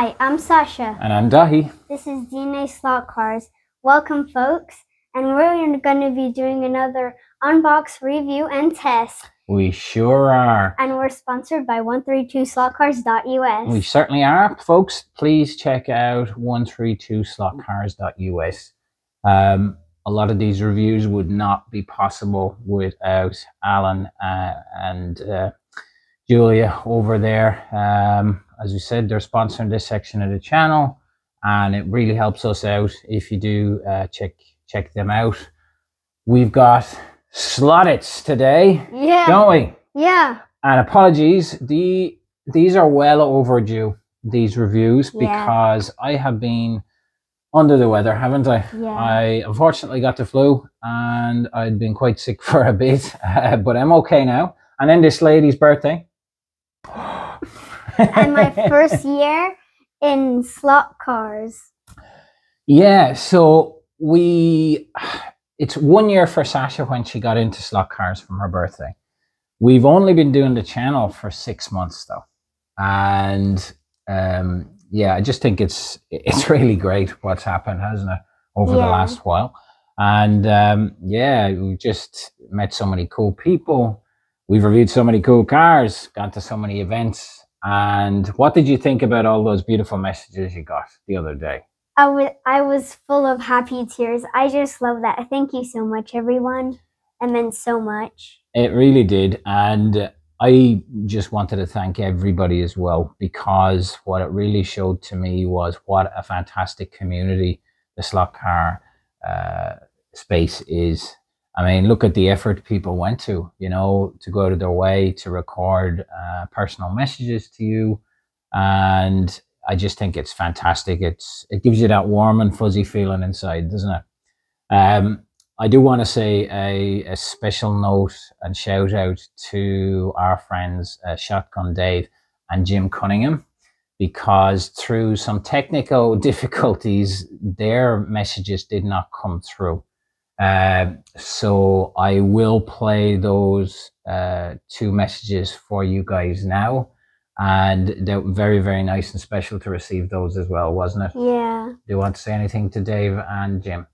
Hi, I'm Sasha. And I'm Dahi. This is DNA Slot Cars. Welcome, folks. And we're going to be doing another unbox, review, and test. We sure are. And we're sponsored by 132slotcars.us. We certainly are. Folks, please check out 132slotcars.us. A lot of these reviews would not be possible without Alan and Julia over there. As you said, they're sponsoring this section of the channel, and it really helps us out if you do check them out. We've got Slot.it today, yeah, don't we? Yeah. And apologies, these are well overdue, these reviews, yeah, because I have been under the weather, haven't I? Yeah. I unfortunately got the flu and I'd been quite sick for a bit, but I'm okay now. And then this lady's birthday. And my first year in slot cars. Yeah, so it's 1 year for Sasha when she got into slot cars from her birthday. We've only been doing the channel for 6 months though. And yeah, I just think it's really great what's happened, hasn't it, over the last while. And yeah, we just met so many cool people. We've reviewed so many cool cars, gone to so many events. And what did you think about all those beautiful messages you got the other day? I was full of happy tears. I just love that. Thank you so much, everyone. It meant so much. It really did. And I just wanted to thank everybody as well, because what it really showed to me was what a fantastic community the slot car space is. I mean, look at the effort people went to, you know, to go out of their way to record personal messages to you. And I just think it's fantastic. It gives you that warm and fuzzy feeling inside, doesn't it? I do want to say a special note and shout out to our friends Shotgun Dave and Jim Cunningham, because through some technical difficulties, their messages did not come through. So I will play those two messages for you guys now, and they're very, very nice and special to receive those as well, wasn't it? Yeah. Do you want to say anything to Dave and Jim?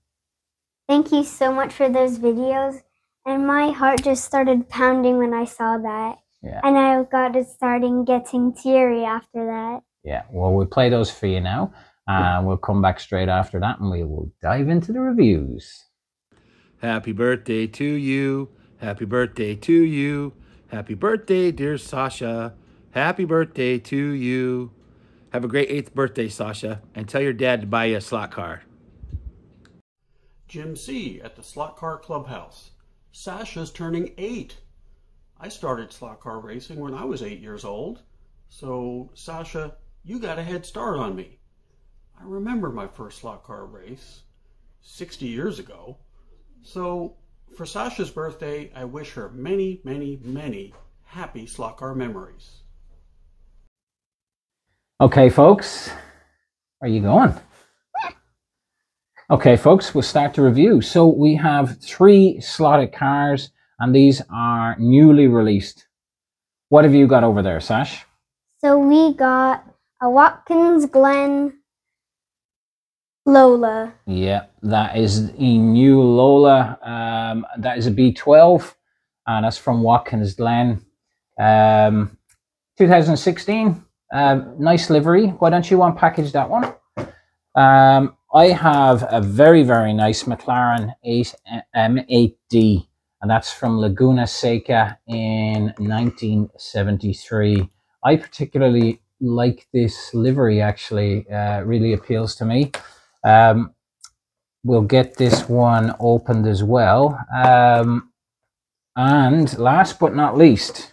Thank you so much for those videos, and my heart just started pounding when I saw that, yeah, and I got starting getting teary after that. Yeah, well, we'll play those for you now, and we'll come back straight after that and we will dive into the reviews. Happy birthday to you. Happy birthday to you. Happy birthday, dear Sasha. Happy birthday to you. Have a great 8th birthday, Sasha, and tell your dad to buy you a slot car. Jim C. at the Slot Car Clubhouse. Sasha's turning 8. I started slot car racing when I was 8 years old. So, Sasha, you got a head start on me. I remember my first slot car race 60 years ago. So, for Sasha's birthday, I wish her many, many, many happy slot car memories. Okay, folks. Where are you going? Okay, folks, we'll start the review. So, we have 3 slotted cars, and these are newly released. What have you got over there, Sash? So, we got a Watkins Glen Lola. Yeah, that is a new Lola. That is a B12, and that's from Watkins Glen. 2016. Nice livery. Why don't you unpackage that one? I have a very, very nice McLaren M8D, and that's from Laguna Seca in 1973. I particularly like this livery, actually. Really appeals to me. We'll get this one opened as well. And last but not least,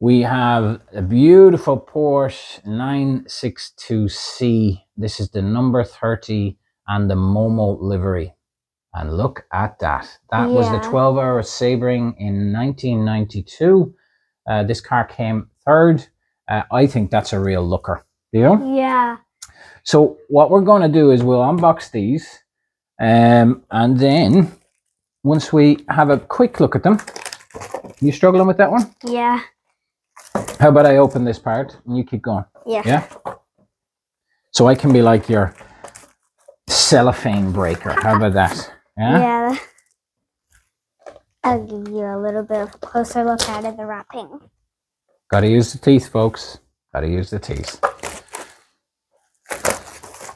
we have a beautiful Porsche 962c. This is the number 30 and the Momo livery. And look at that. That was the 12-hour Sebring in 1992. This car came 3rd. I think that's a real looker. Do you? Yeah. So what we're going to do is we'll unbox these, and then once we have a quick look at them. You struggling with that one? Yeah. How about I open this part and you keep going? Yeah. Yeah? So I can be like your cellophane breaker. How about that? Yeah. I'll give you a little bit of a closer look out of the wrapping. Gotta use the teeth, folks. Gotta use the teeth.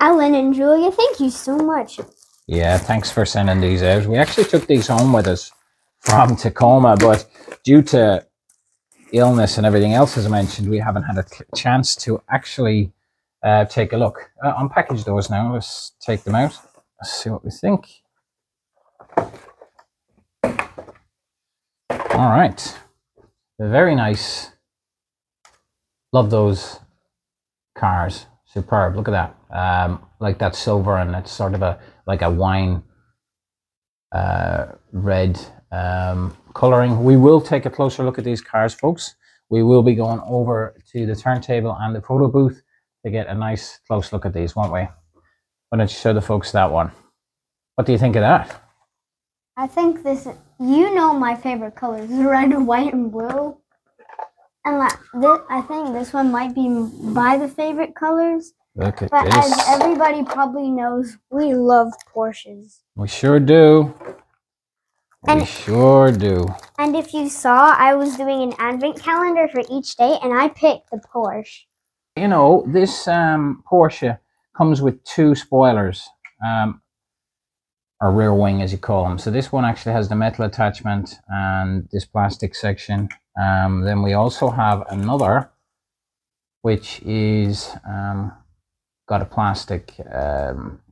Alan and Julia, thank you so much. Yeah, thanks for sending these out. We actually took these home with us from Tacoma, but due to illness and everything else, as I mentioned, we haven't had a chance to actually take a look. Unpackage those now. Let's take them out. Let's see what we think. All right. They're very nice. Love those cars. Superb. Look at that. Like that silver, and it's sort of a like a wine red coloring. We will take a closer look at these cars, folks. We will be going over to the turntable and the photo booth to get a nice close look at these, won't we? Why don't you show the folks that one? What do you think of that? I think this, you know, my favorite colors, red, white, and blue. And like this, I think this one might be by the favorite colors. Look at but this. As everybody probably knows, we love Porsches. We sure do. We sure do. And if you saw, I was doing an advent calendar for each day, and I picked the Porsche. You know, this Porsche comes with two spoilers, or rear wing, as you call them. So this one actually has the metal attachment and this plastic section. Then we also have another, which is got a plastic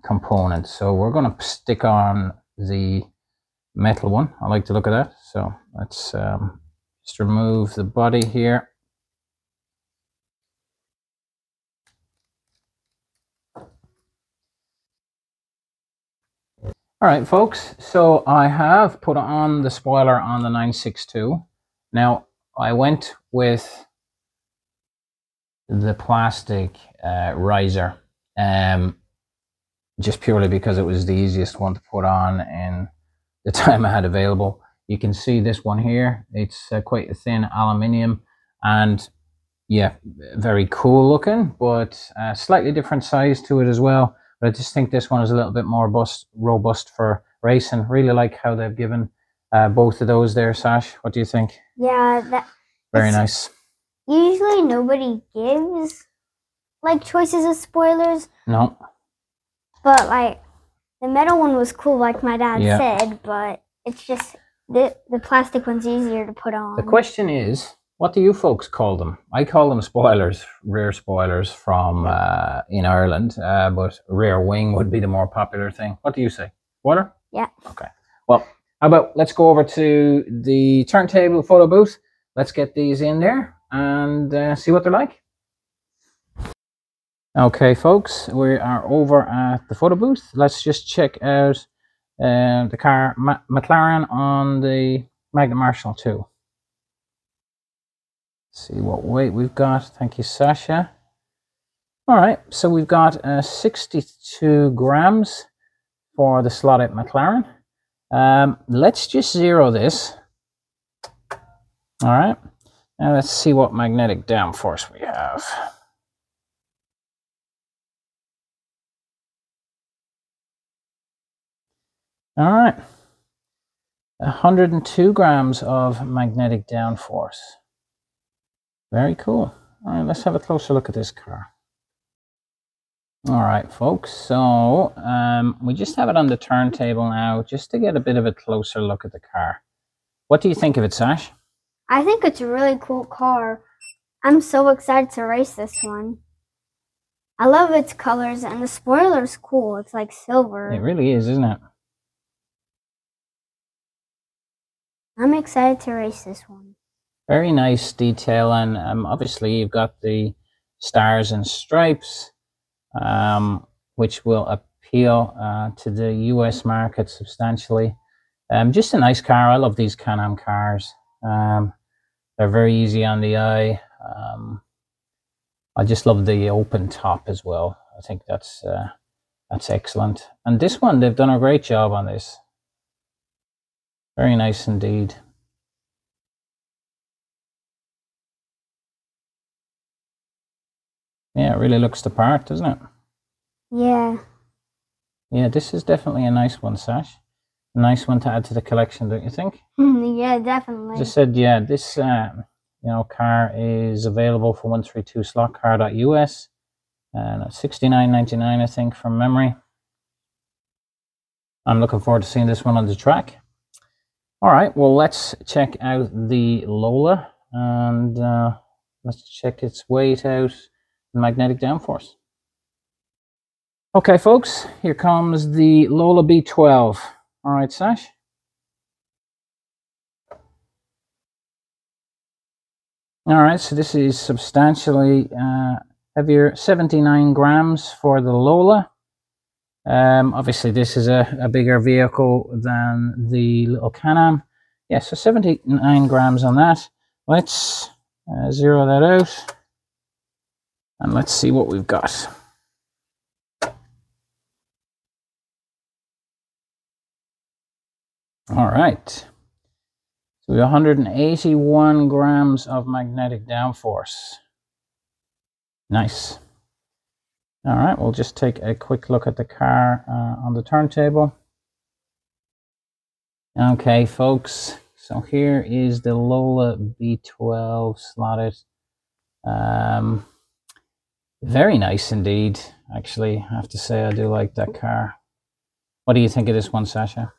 component. So we're going to stick on the metal one. I like the look of that. So let's just remove the body here. All right, folks. So I have put on the spoiler on the 962. Now, I went with the plastic riser just purely because it was the easiest one to put on in the time I had available. You can see this one here. It's quite a thin aluminium, and yeah, very cool looking, but slightly different size to it as well. But I just think this one is a little bit more robust for racing. Really like how they've given both of those there, Sash. What do you think? Yeah, that very nice. Usually nobody gives like choices of spoilers. No. But like the metal one was cool, like my dad said. But it's just the plastic one's easier to put on. The question is, what do you folks call them? I call them spoilers, rear spoilers from in Ireland. But rear wing would be the more popular thing. What do you say? Spoiler? Yeah. Okay. Well. How about let's go over to the turntable photo booth. Let's get these in there and see what they're like. Okay, folks, we are over at the photo booth. Let's just check out the car McLaren on the Magna Marshall 2. See what weight we've got. Thank you, Sasha. All right, so we've got 62 grams for the Slot.it McLaren. Let's just zero this. All right. Now let's see what magnetic downforce we have. All right. 102 grams of magnetic downforce. Very cool. All right. Let's have a closer look at this car. All right, folks, so we just have it on the turntable now just to get a bit of a closer look at the car. What do you think of it, Sash? I think it's a really cool car. I'm so excited to race this one. I love its colors, and the spoiler's cool. It's like silver. It really is, isn't it? I'm excited to race this one. Very nice detail, and obviously you've got the stars and stripes, which will appeal to the US market substantially. Just a nice car. I love these Can-Am cars. They're very easy on the eye. I just love the open top as well. I think that's excellent. And this one, they've done a great job on this. Very nice indeed. Yeah, it really looks the part, doesn't it? Yeah. Yeah, this is definitely a nice one, Sash. A nice one to add to the collection, don't you think? Yeah, definitely. Just said, yeah, this you know, car is available for 132slotcar.us, and it's $69.99, I think, from memory. I'm looking forward to seeing this one on the track. All right, well, let's check out the Lola, and let's check its weight out, magnetic downforce. Okay, folks, here comes the Lola B12. All right, Sash. All right, so this is substantially heavier, 79 grams for the Lola. Obviously, this is a bigger vehicle than the little Can-Am. Yeah, so 79 grams on that. Let's zero that out, and let's see what we've got. All right, so we have 181 grams of magnetic downforce. Nice. All right, we'll just take a quick look at the car on the turntable. Okay, folks, so here is the Lola B12 slotted. Very nice indeed, actually. I have to say, I do like that car. What do you think of this one, Sasha?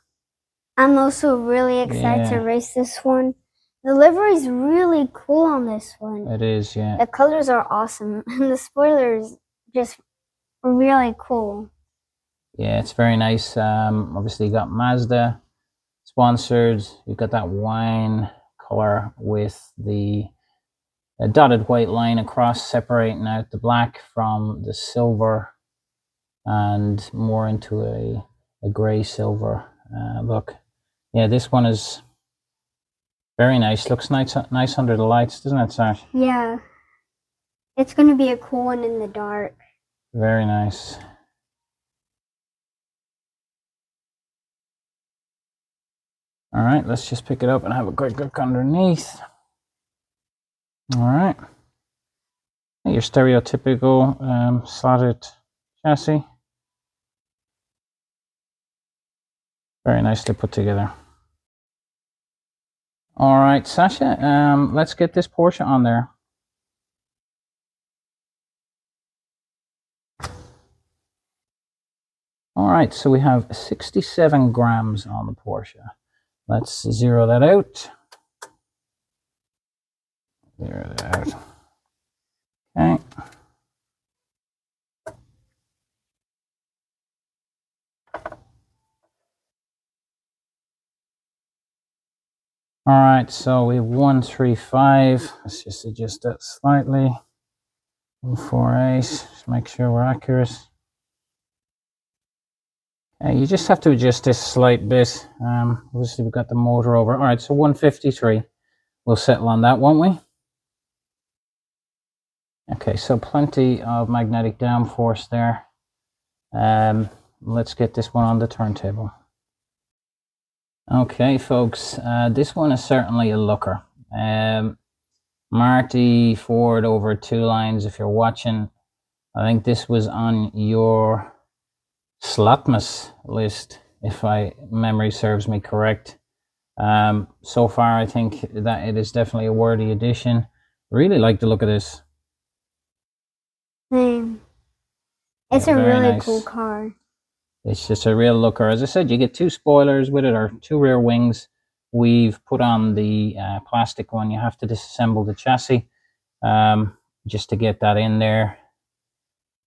I'm also really excited to race this one. The livery is really cool on this one. It is, yeah. The colors are awesome, and the spoiler is just really cool. Yeah, it's very nice. Obviously, you got Mazda sponsored. You've got that wine color with the dotted white line across, separating out the black from the silver, and more into a gray silver look. Yeah, this one is very nice. Looks nice under the lights, doesn't it, Sash? Yeah. It's going to be a cool one in the dark. Very nice. All right, let's just pick it up and have a quick look underneath. All right. Your stereotypical slotted chassis. Very nicely put together. All right, Sasha, let's get this Porsche on there. All right, so we have 67 grams on the Porsche. Let's zero that out. Zero that out. Okay. All right, so we have 135. Let's just adjust that slightly. 148. Just make sure we're accurate. You just have to adjust this slight bit. Obviously, we've got the motor over. All right, so 153. We'll settle on that, won't we? Okay, so plenty of magnetic downforce there. Let's get this one on the turntable. Okay, folks, this one is certainly a looker. Marty Forward over two lines, if you're watching. I think this was on your Slotmus list, if my memory serves me correct. So far, I think that it is definitely a worthy addition. Really like the look of this. It's a really cool car. It's just a real looker. As I said, you get two spoilers with it, or two rear wings. We've put on the plastic one. You have to disassemble the chassis just to get that in there.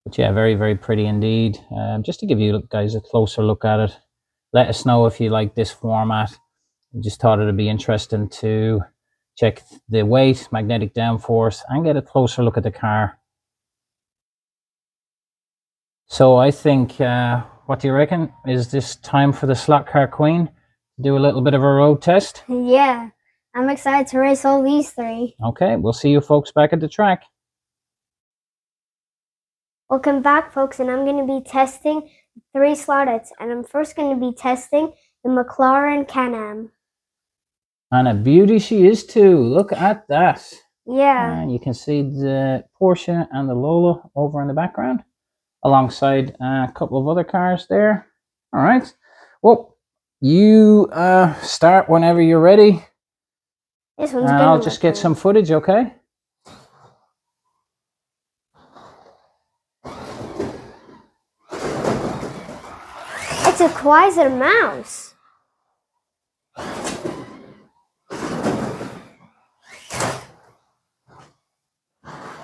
But yeah, very, very pretty indeed. Just to give you guys a closer look at it, let us know if you like this format. We just thought it would be interesting to check the weight, magnetic downforce, and get a closer look at the car. So I think... what do you reckon? Is this time for the slot car queen to do a little bit of a road test? Yeah, I'm excited to race all these three. Okay, we'll see you folks back at the track. Welcome back, folks, and I'm going to be testing three Slot.its, and I'm first going to be testing the McLaren Can-Am. And a beauty she is too. Look at that. Yeah. And you can see the Porsche and the Lola over in the background. alongside a couple of other cars there. All right, well, you start whenever you're ready. This one's good. I'll just get some footage, okay? It's a Quaizer mouse.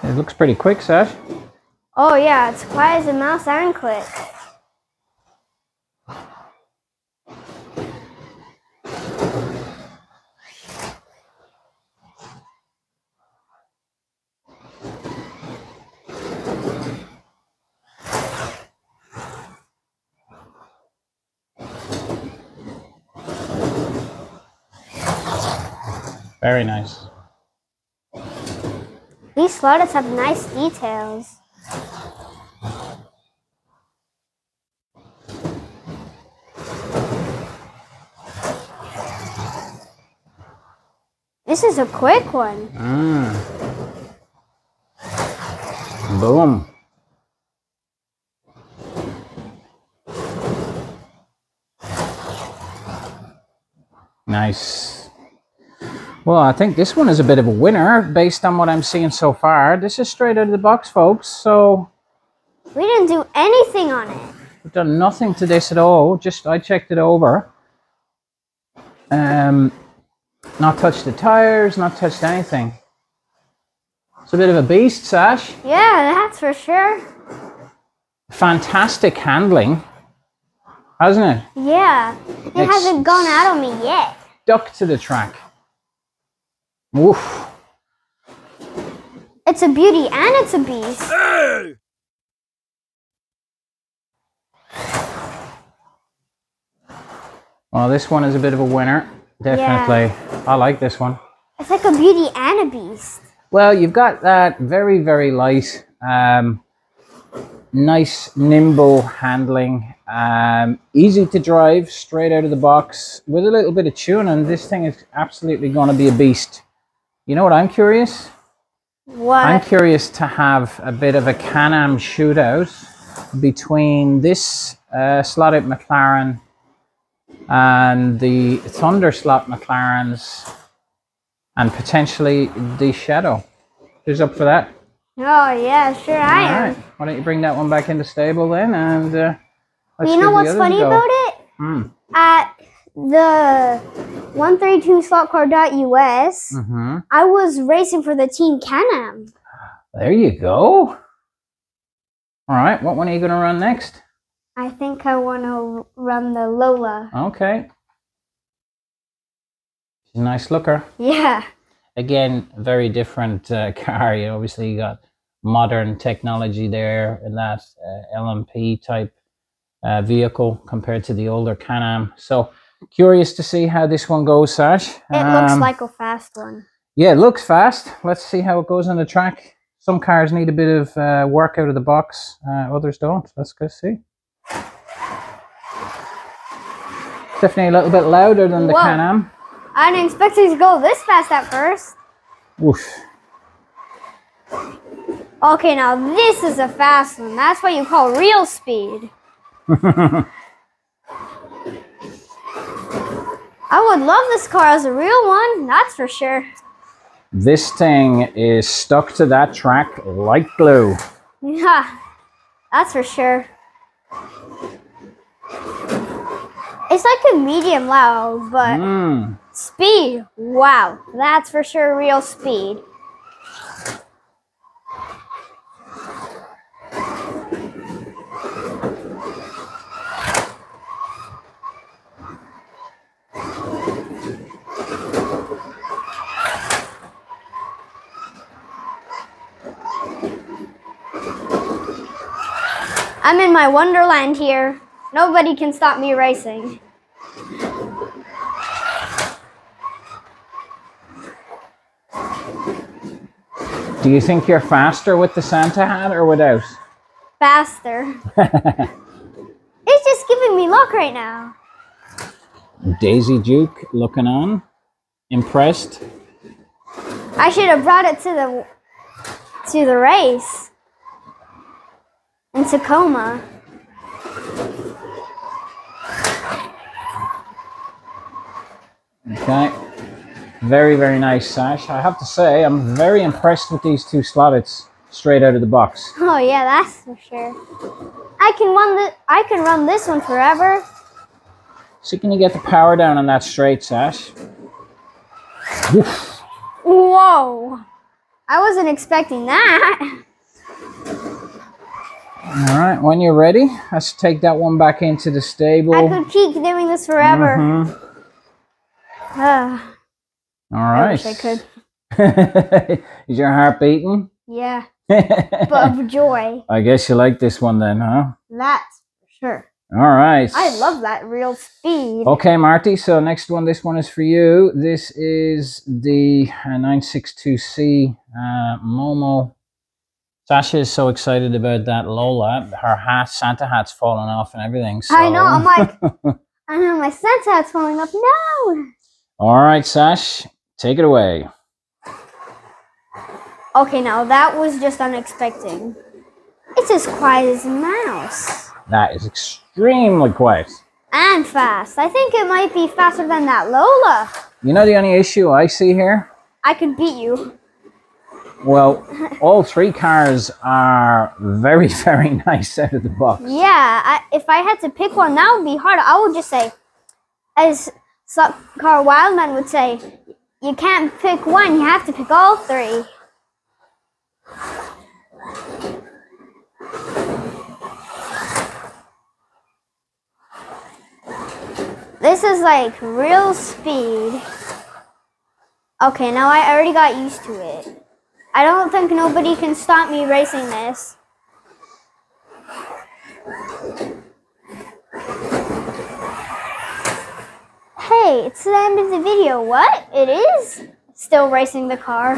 It looks pretty quick, Sash. Oh yeah, it's quiet as a mouse and click. Very nice. These Slot.its have nice details. This is a quick one. Boom. Nice. Well, I think this one is a bit of a winner based on what I'm seeing so far. This is straight out of the box, folks, so... We didn't do anything on it. We've done nothing to this at all. Just, I checked it over. Not touched the tires, not touched anything. It's a bit of a beast, Sash. Yeah, that's for sure. Fantastic handling, hasn't it? Yeah. It hasn't gone out on me yet. Stuck to the track. Oof. It's a beauty and it's a beast. Hey! Well, this one is a bit of a winner, definitely. Yeah. I like this one. It's like a beauty and a beast. Well, you've got that very, very light, nice, nimble handling, easy to drive straight out of the box. With a little bit of tuning, this thing is absolutely going to be a beast. You know what I'm curious? What? I'm curious to have a bit of a Can-Am shootout between this Slot.it McLaren and the Thunder Slot McLarens and potentially the Shadow. Who's up for that? Oh, yeah, sure I am. Why don't you bring that one back into stable then, and you know what's funny about it? At the 132slotcar.us, I was racing for the team Can-Am. There you go. All right, what one are you going to run next? I think I want to run the Lola. Okay. She's a nice looker. Yeah. Again, very different car. You obviously got modern technology there in that LMP type vehicle compared to the older Can-Am. So curious to see how this one goes, Sash. It looks like a fast one. Yeah, it looks fast. Let's see how it goes on the track. Some cars need a bit of work out of the box, others don't. Let's go see. It's definitely a little bit louder than the Can-Am. I didn't expect it to go this fast at first. Whoosh. Okay, now this is a fast one. That's what you call real speed. I would love this car as a real one, that's for sure. This thing is stuck to that track like glue. Yeah, that's for sure. It's like a medium loud, but speed, wow, that's for sure real speed. I'm in my wonderland here. Nobody can stop me racing. Do you think you're faster with the Santa hat or without? Faster. It's just giving me luck right now. Daisy Duke looking on. Impressed. I should have brought it to the race. in Tacoma. Okay. Very, very nice, Sash. I have to say, I'm very impressed with these two Slot.its straight out of the box. Oh yeah, that's for sure. I can run this one forever. So can you get the power down on that straight, Sash? Oof. Whoa! I wasn't expecting that. All right, when you're ready, let's take that one back into the stable. I could keep doing this forever. Mm-hmm. All right. I wish I could. Is your heart beating? Yeah. But of joy. I guess you like this one then, huh? That's for sure. All right. I love that real speed. Okay, Marty. So next one, this one is for you. This is the 962c Momo. Sasha is so excited about that Lola. Her hat, Santa hat's falling off and everything. So. I know. I'm like, I know my Santa hat's falling off. No. All right, Sash, take it away. Okay, now that was just unexpected. It's as quiet as a mouse. That is extremely quiet. And fast. I think it might be faster than that Lola. You know the only issue I see here? I could beat you. Well, all three cars are very, very nice out of the box. Yeah, if I had to pick one, that would be hard. I would just say, as Slotcar Wildman would say, you can't pick one, you have to pick all three. This is like real speed. Okay, now I already got used to it. I don't think nobody can stop me racing this. Hey, it's the end of the video. What? It is? Still racing the car.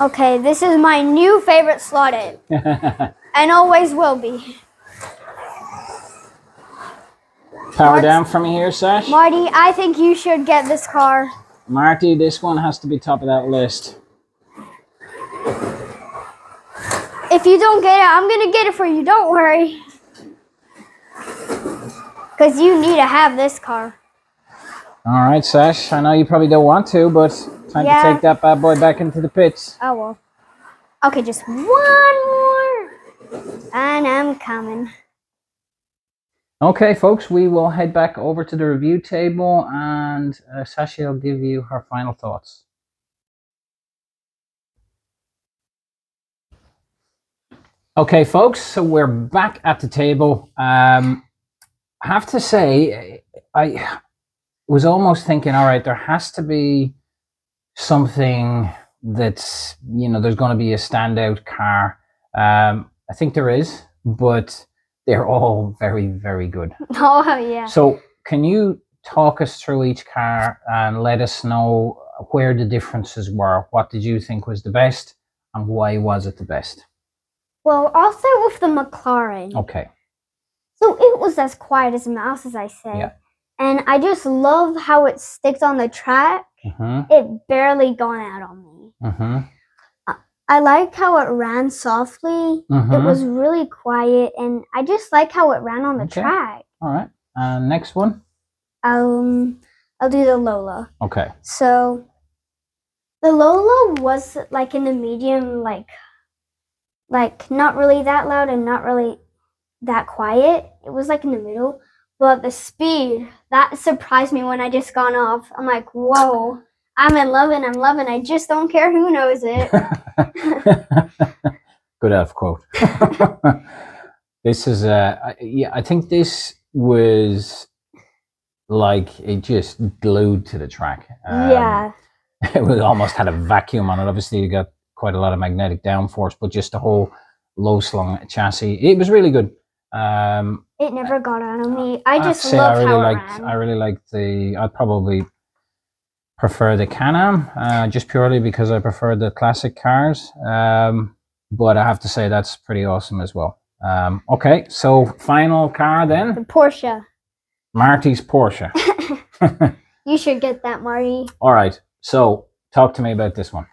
Okay, this is my new favorite Slot.it. And always will be. Power down from here, Sash. Marty, I think you should get this car. Marty, this one has to be top of that list. If you don't get it, I'm going to get it for you. Don't worry. Because you need to have this car. All right, Sash. I know you probably don't want to, but time to take that bad boy back into the pits. Oh, well. Okay, just one more. And I'm coming. Okay, folks, we will head back over to the review table, and Sasha will give you her final thoughts. Okay, folks, so we're back at the table. I have to say, I was almost thinking, all right, there has to be something that's, you know, there's going to be a standout car. I think there is, but they're all very, very good. Oh, yeah. So can you talk us through each car and let us know where the differences were? What did you think was the best, and why was it the best? Well, I'll start with the McLaren. Okay. So it was as quiet as a mouse, as I said. Yeah. And I just love how it sticks on the track. Mm-hmm. It barely gone out on me. Mm-hmm. I liked how it ran softly. Mm-hmm. It was really quiet, and I just like how it ran on the track. All right. Next one. I'll do the Lola. Okay. So the Lola was like in the medium, like not really that loud and not really that quiet. It was like in the middle, but the speed, that surprised me when I just gone off. I'm like, whoa, I'm in love and I'm loving. I just don't care who knows it. Good elf quote. This is yeah, I think this was like it just glued to the track. Yeah. It was almost had a vacuum on it. Obviously you got quite a lot of magnetic downforce, but just the whole low slung chassis, it was really good. It never got out of me. I just love really how it ran. I really liked the, I'd probably prefer the Can-Am, just purely because I prefer the classic cars. But I have to say that's pretty awesome as well. Okay, so final car then. The Porsche. Marty's Porsche. You should get that, Marty. All right. So talk to me about this one.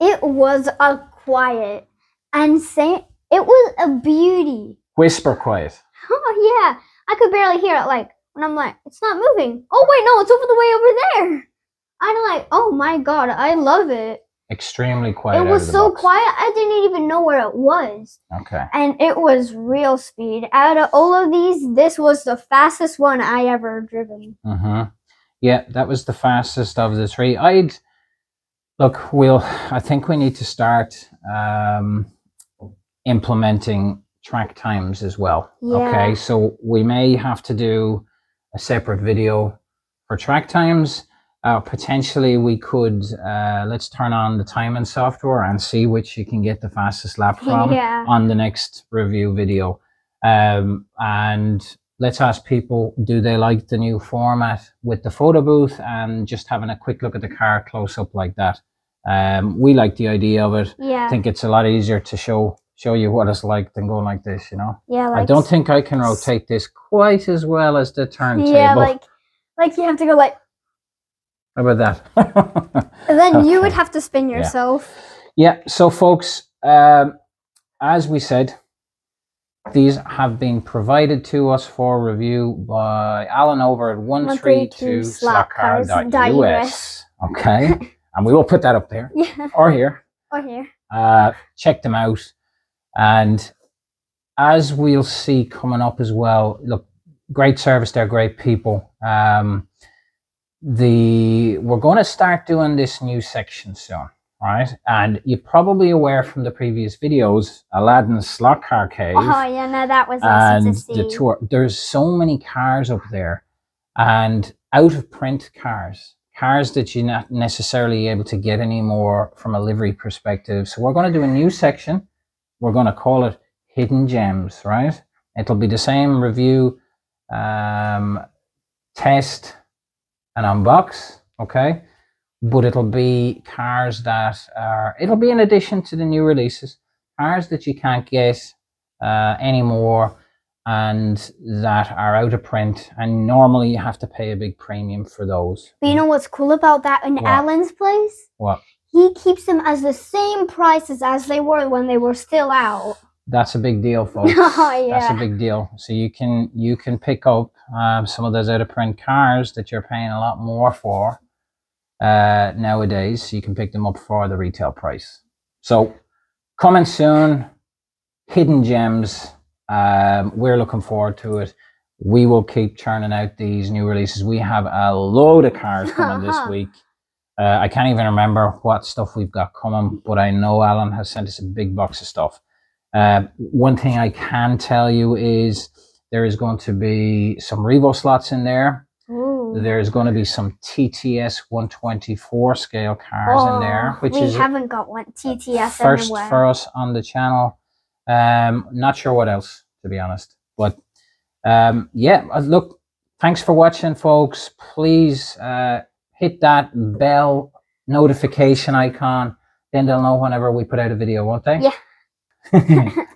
It was a quiet and say it was a beauty. Whisper quiet. Oh, yeah. I could barely hear it. Like, when I'm like, it's not moving. Oh, wait, no, it's over the way over there. I'm like, oh, my God, I love it. Extremely quiet. It was so quiet, I didn't even know where it was. Okay. And it was real speed. Out of all of these, this was the fastest one I ever driven. Uh-huh. Yeah, that was the fastest of the three. Look, I think we need to start implementing track times as well. Yeah. Okay, so we may have to do a separate video for track times. Potentially we could, let's turn on the timing software and see which you can get the fastest lap from on the next review video. And let's ask people, do they like the new format with the photo booth and just having a quick look at the car close up like that? We like the idea of it. Yeah. I think it's a lot easier to show you what it's like than going like this, you know? Yeah. Like, I don't think I can rotate this quite as well as the turntable. Yeah, like you have to go like... How about that? And then you would have to spin yourself. Yeah, so folks, as we said, these have been provided to us for review by Alan over at 132slotcar.us. Okay, and we will put that up there. Yeah. Or here. Or here. Check them out. And as we'll see coming up as well, look, great service, they're great people. We're going to start doing this new section soon, right? And you're probably aware from the previous videos, Aladdin's slot car cave. Oh yeah, no, that was awesome to see. The tour. There's so many cars up there, and out of print cars that you're not necessarily able to get anymore from a livery perspective. So we're going to do a new section. We're going to call it Hidden Gems, right? It'll be the same review, test, and unbox, okay, but it'll be cars that are, it'll be in addition to the new releases, cars that you can't get anymore and that are out of print, and normally you have to pay a big premium for those. But you know what's cool about that in Alan's place? What? He keeps them as the same prices as they were when they were still out. That's a big deal, folks. Oh, yeah. That's a big deal. So you can pick up some of those out of print cars that you're paying a lot more for nowadays. So you can pick them up for the retail price. So coming soon, Hidden Gems. We're looking forward to it. We will keep churning out these new releases. We have a load of cars coming this week. I can't even remember what stuff we've got coming, but I know Alan has sent us a big box of stuff. One thing I can tell you is there is going to be some Revo slots in there. Ooh. There's going to be some TTS 124 scale cars in there, which we haven't got one TTS first anywhere for us on the channel. Not sure what else, to be honest, but yeah, look, thanks for watching, folks. Please hit that bell notification icon, then they'll know whenever we put out a video, won't they? Yeah.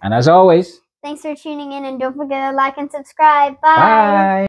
And as always, thanks for tuning in, and don't forget to like and subscribe. Bye. Bye.